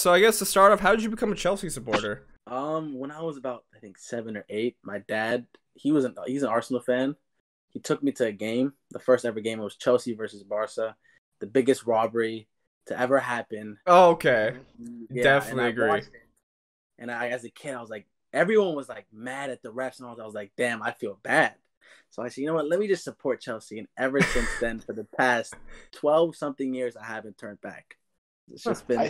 So I guess to start off, how did you become a Chelsea supporter? When I was about, I think, 7 or 8, my dad, he's an Arsenal fan. He took me to a game, the first ever game. It was Chelsea versus Barca, the biggest robbery to ever happen. Oh, okay. Yeah, definitely agree. And I, as a kid, I was like, everyone was like mad at the refs, and I was like, damn, I feel bad. So I said, you know what? Let me just support Chelsea. And ever since then, for the past 12-something years, I haven't turned back. It's just been. I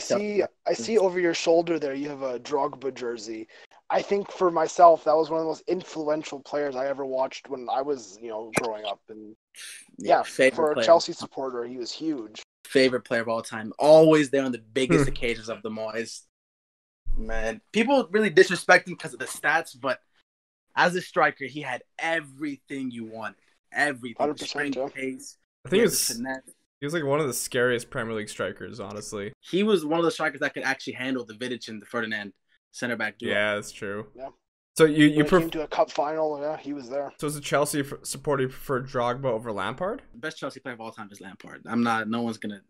see over your shoulder there, you have a Drogba jersey. I think for myself, that was one of the most influential players I ever watched when I was, growing up. And yeah, for a Chelsea supporter, he was huge. Favorite player of all time. Always there on the biggest occasions of them all. It's, man, people really disrespect him because of the stats, but as a striker, he had everything you wanted. Everything. 100%, strength, pace. I think he was like one of the scariest Premier League strikers, honestly. He was one of the strikers that could actually handle the Vidic and the Ferdinand center back duo. Yeah, that's true. Yeah. So you came to a cup final. Yeah, he was there. So as a Chelsea supporter, you prefer Drogba over Lampard? The best Chelsea player of all time is Lampard. No one's gonna.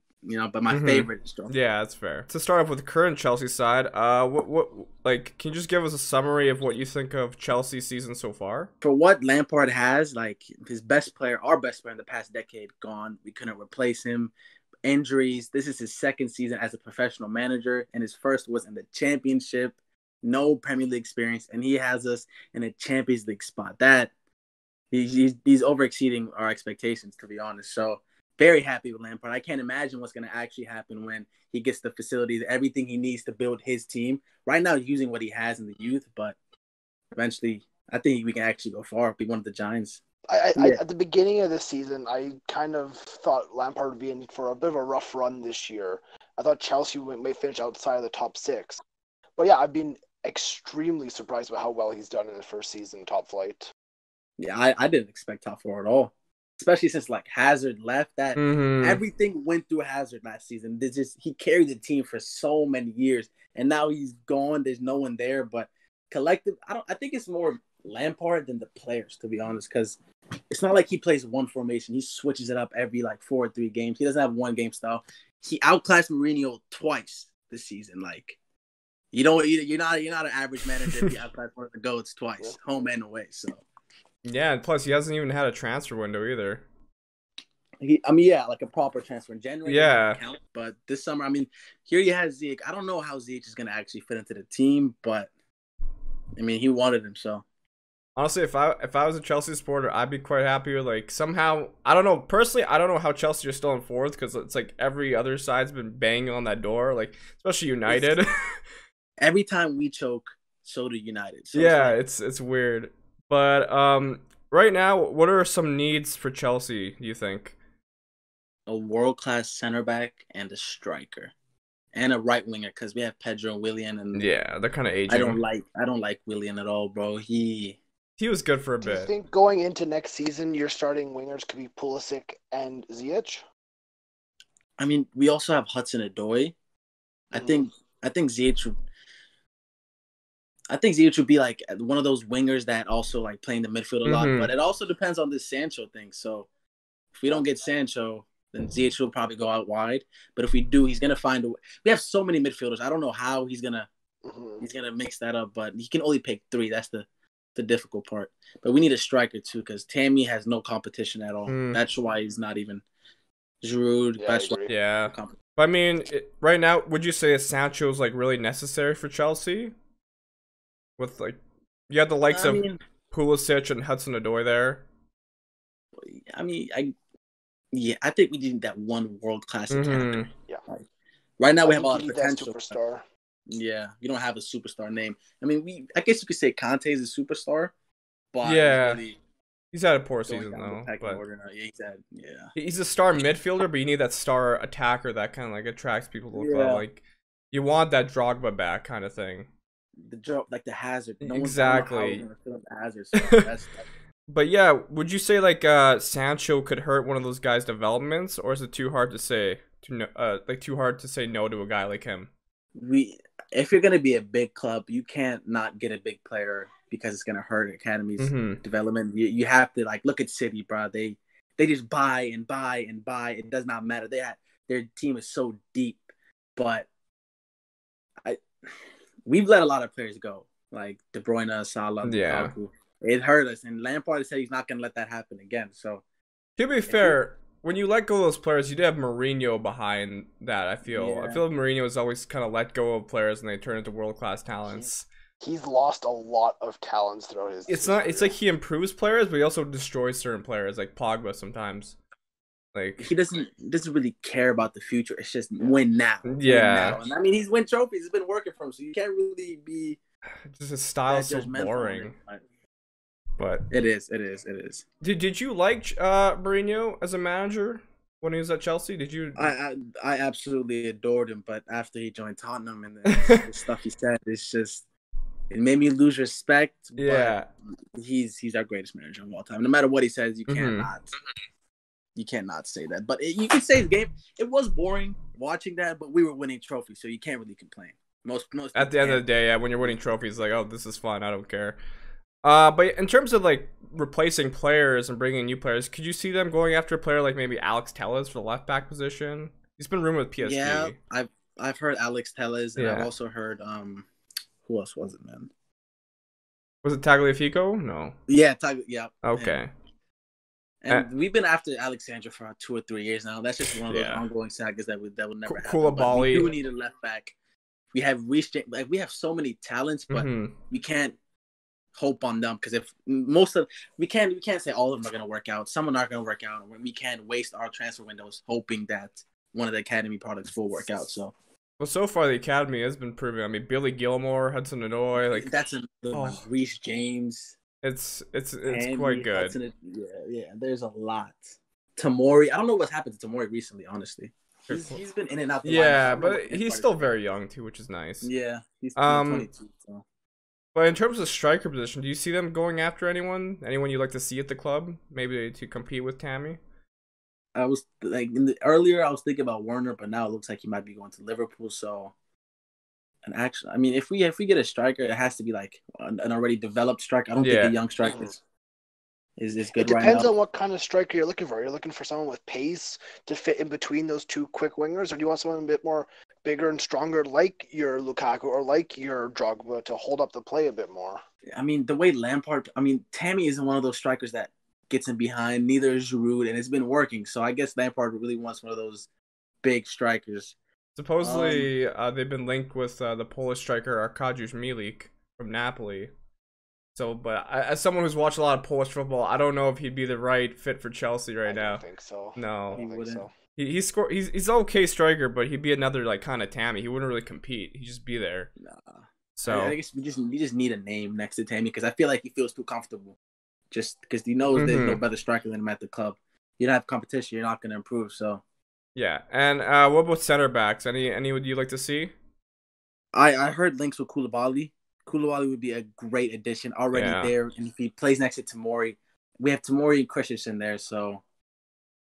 But my favorite is Drogba. Yeah, that's fair. To start off with the current Chelsea side, can you just give us a summary of what you think of Chelsea's season so far? For what Lampard has, our best player in the past decade, gone. We couldn't replace him. Injuries. This is his second season as a professional manager, and his first was in the Championship. No Premier League experience, and he has us in a Champions League spot. That he's overexceeding our expectations, to be honest. So. Very happy with Lampard. I can't imagine what's going to actually happen when he gets the facilities, everything he needs to build his team. Right now, using what he has in the youth, but eventually, I think we can actually go far, be one of the Giants. At the beginning of the season, I kind of thought Lampard would be in for a bit of a rough run this year. I thought Chelsea may finish outside of the top 6. But yeah, I've been extremely surprised by how well he's done in his first season, top flight. Yeah, I didn't expect top 4 at all. Especially since Hazard left, that everything went through Hazard last season. He carried the team for so many years, and now he's gone. There's no one there. But I think it's more Lampard than the players, to be honest, because it's not like he plays one formation. He switches it up every 4 or 3 games. He doesn't have one game style. He outclassed Mourinho twice this season. You're not an average manager if you outclass one of the goats twice, home and away. So. Yeah, and plus he hasn't even had a transfer window either. A proper transfer in January. Yeah. Count, but this summer, here you have Ziyech. I don't know how Ziyech is going to actually fit into the team, but, he wanted him, so. Honestly, if I was a Chelsea supporter, I'd be quite happier. Somehow, I don't know. Personally, I don't know how Chelsea are still in 4th because it's every other side's been banging on that door, especially United. Every time we choke, so do United. So yeah, it's weird. But right now, what are some needs for Chelsea, do you think? A world-class center back and a striker. And a right winger, because we have Pedro and Willian. And yeah, they're kind of aging. I don't like Willian at all, bro. He was good for a bit. Do you think going into next season, your starting wingers could be Pulisic and Ziyech? We also have Hudson-Odoi. I think Ziyech would... would be one of those wingers that also playing the midfield a lot, but it also depends on this Sancho thing. So if we don't get Sancho, then Ziyech will probably go out wide. But if we do, he's gonna find a way. We have so many midfielders. I don't know how he's gonna mix that up, but he can only pick 3. That's the difficult part. But we need a striker too, because Tammy has no competition at all. That's why he's not even Giroud. Yeah, that's why. Yeah. Right now, would you say Sancho is really necessary for Chelsea? With you had the likes of Pulisic and Hudson-Odoi there. I think we need that one world-class attacker. Yeah. Right now we have all the potential. Superstar. Yeah, we don't have a superstar name. I guess you could say Conte is a superstar, but yeah, he's had a poor season though. But... he's a star midfielder, but you need that star attacker that kind of attracts people to look at. You want that Drogba back kind of thing. The joke, the Hazard. No exactly. Hazard, so that's but yeah, would you say Sancho could hurt one of those guys' developments, or is it too hard to say no to a guy like him? If you're gonna be a big club, you can't not get a big player because it's gonna hurt academy's development. You have to look at City, bro. They just buy and buy and buy. It does not matter. Their team is so deep, but. we've let a lot of players go, like De Bruyne, Salah, Lukaku. It hurt us, and Lampard said he's not going to let that happen again. So, to be fair, when you let go of those players, you do have Mourinho behind that. I feel like Mourinho has always kind of let go of players, and they turn into world-class talents. He's lost a lot of talents throughout his. It's like he improves players, but he also destroys certain players, like Pogba sometimes. Like he doesn't really care about the future. It's just win now. Yeah, win now. And, I mean, he's win trophies. It's been working for him, so you can't really be. Just his style is so boring. But it is. Did you like Mourinho as a manager when he was at Chelsea? Did you? I absolutely adored him, but after he joined Tottenham and the stuff he said, it made me lose respect. Yeah, but he's our greatest manager of all time. No matter what he says, you cannot say that. But you can say his game. It was boring watching that, but we were winning trophies, so you can't really complain. Most at the end of the day, yeah, when you're winning trophies, like, oh, this is fun. I don't care. But in terms of like replacing players and bringing in new players, could you see them going after a player like maybe Alex Telles for the left back position? He's been rumored with PSG. Yeah, I've heard Alex Telles, and I've also heard who else was it, man? Was it Tagliafico? No. Yeah, yeah. Okay. And we've been after Alexandra for 2 or 3 years now. That's just one of those ongoing sagas that would never happen. Koulibaly. We do need a left back. We have Reese James. Like, we have so many talents, but we can't hope on them, because if we can't say all of them are going to work out. Some are not going to work out. We can't waste our transfer windows hoping that one of the academy products will work out. So, well, so far the academy has been proving. I mean, Billy Gilmore, Hudson-Odoi, like that's another one. Reese James. It's quite good. Yeah. There's a lot. Tamori. I don't know what's happened to Tamori recently. Honestly, he's been in and out. Yeah, but he's still very young too, which is nice. Yeah, he's 22. So. But in terms of striker position, do you see them going after anyone? Anyone you'd like to see at the club? Maybe to compete with Tammy? I was like earlier I was thinking about Werner, but now it looks like he might be going to Liverpool. So, and actually, I mean, if we get a striker, it has to be like an already developed striker. I don't think a young striker is good right now. It depends on what kind of striker you're looking for. Are you looking for someone with pace to fit in between those two quick wingers, or do you want someone a bit more bigger and stronger, like your Lukaku or like your Drogba, to hold up the play a bit more? I mean, the way Lampard... I mean, Tammy isn't one of those strikers that gets in behind. Neither is Giroud, and it's been working. So I guess Lampard really wants one of those big strikers. Supposedly, they've been linked with the Polish striker Arkadiusz Milik from Napoli. So, but as someone who's watched a lot of Polish football, I don't know if he'd be the right fit for Chelsea right now. I don't think so. No. He wouldn't. So. He's an okay striker, but he'd be another like kind of Tammy. He wouldn't really compete. He'd just be there. Nah. So I guess we just need a name next to Tammy, because I feel like he feels too comfortable. Just because he knows there's no better striker than him at the club. You don't have competition, you're not going to improve. So yeah, and what about center backs? Any would you like to see? I heard links with Koulibaly. Koulibaly would be a great addition already there, and if he plays next to Tamori, we have Tamori and Christensen there. So.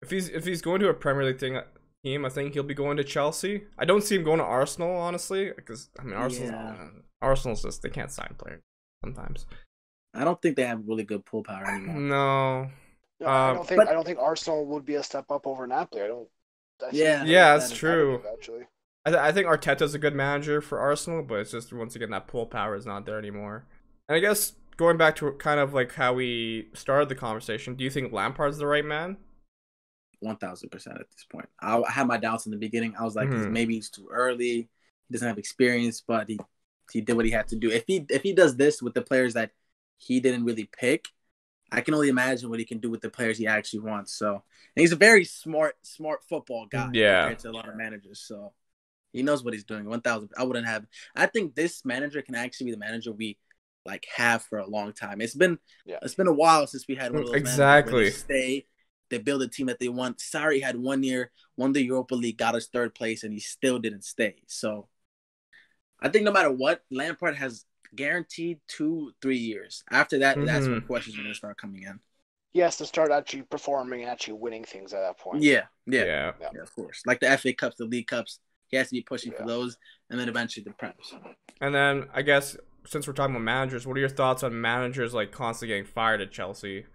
If he's going to a Premier League team, I think he'll be going to Chelsea. I don't see him going to Arsenal, honestly, because I mean Arsenal's just they can't sign players sometimes. I don't think they have really good pull power anymore. No, I don't think Arsenal would be a step up over Napoli. That's true. Actually, I think Arteta's a good manager for Arsenal, but it's just once again that pull power is not there anymore. And I guess going back to kind of like how we started the conversation, do you think Lampard's the right man? 1,000% at this point. I had my doubts in the beginning. I was like, maybe he's too early. He doesn't have experience, but he did what he had to do. If he does this with the players that he didn't really pick, I can only imagine what he can do with the players he actually wants. So, and he's a very smart football guy compared to a lot of managers. So he knows what he's doing. 1,000. I think this manager can actually be the manager we like have for a long time. It's been a while since we had one of those managers where they build a team that they want. Sarri had 1 year, won the Europa League, got us third place, and he still didn't stay. So I think no matter what, Lampard has guaranteed 2-3 years. After that, that's when questions are going to start coming in. He has to start actually performing and actually winning things at that point. Yeah, of course. Like the FA Cups, the League Cups, he has to be pushing for those, and then eventually the Prems. And then I guess since we're talking about managers, what are your thoughts on managers like constantly getting fired at Chelsea?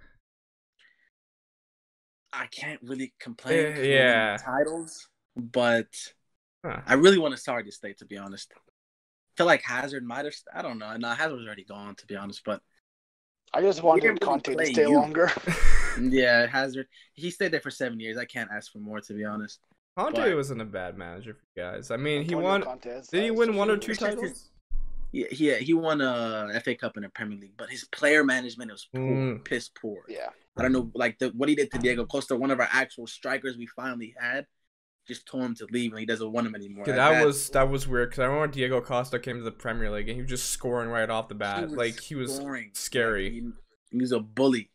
I can't really complain titles, but I really want Sarri to stay, to be honest. feel like Hazard might have. I don't know. No, Hazard was already gone, to be honest. But I just wanted Conte to stay longer. Yeah, Hazard. He stayed there for 7 years. I can't ask for more, to be honest. Conte wasn't a bad manager for you guys. I mean, he won. Did he win one or two titles? Yeah, he won a FA Cup and a Premier League, but his player management was poor, piss poor. Yeah, I don't know, like what he did to Diego Costa, one of our actual strikers we finally had, just told him to leave, and he doesn't want him anymore. Like that was weird, because I remember Diego Costa came to the Premier League and he was just scoring right off the bat, he was scary. He was a bully,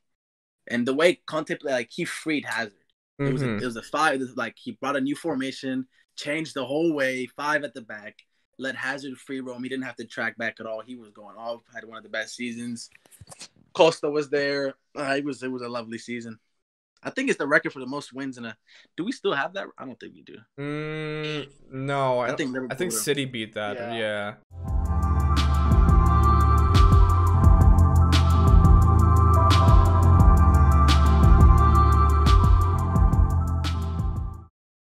and the way Conte played, like he freed Hazard. Mm-hmm. It was a five. Like he brought a new formation, changed the whole way, five at the back. Let Hazard free roam. He didn't have to track back at all. He was going off. Had one of the best seasons. Costa was there. It was a lovely season. I think it's the record for the most wins in a. Do we still have that? I don't think we do. No, I think Liverpool. I think City beat that. Yeah.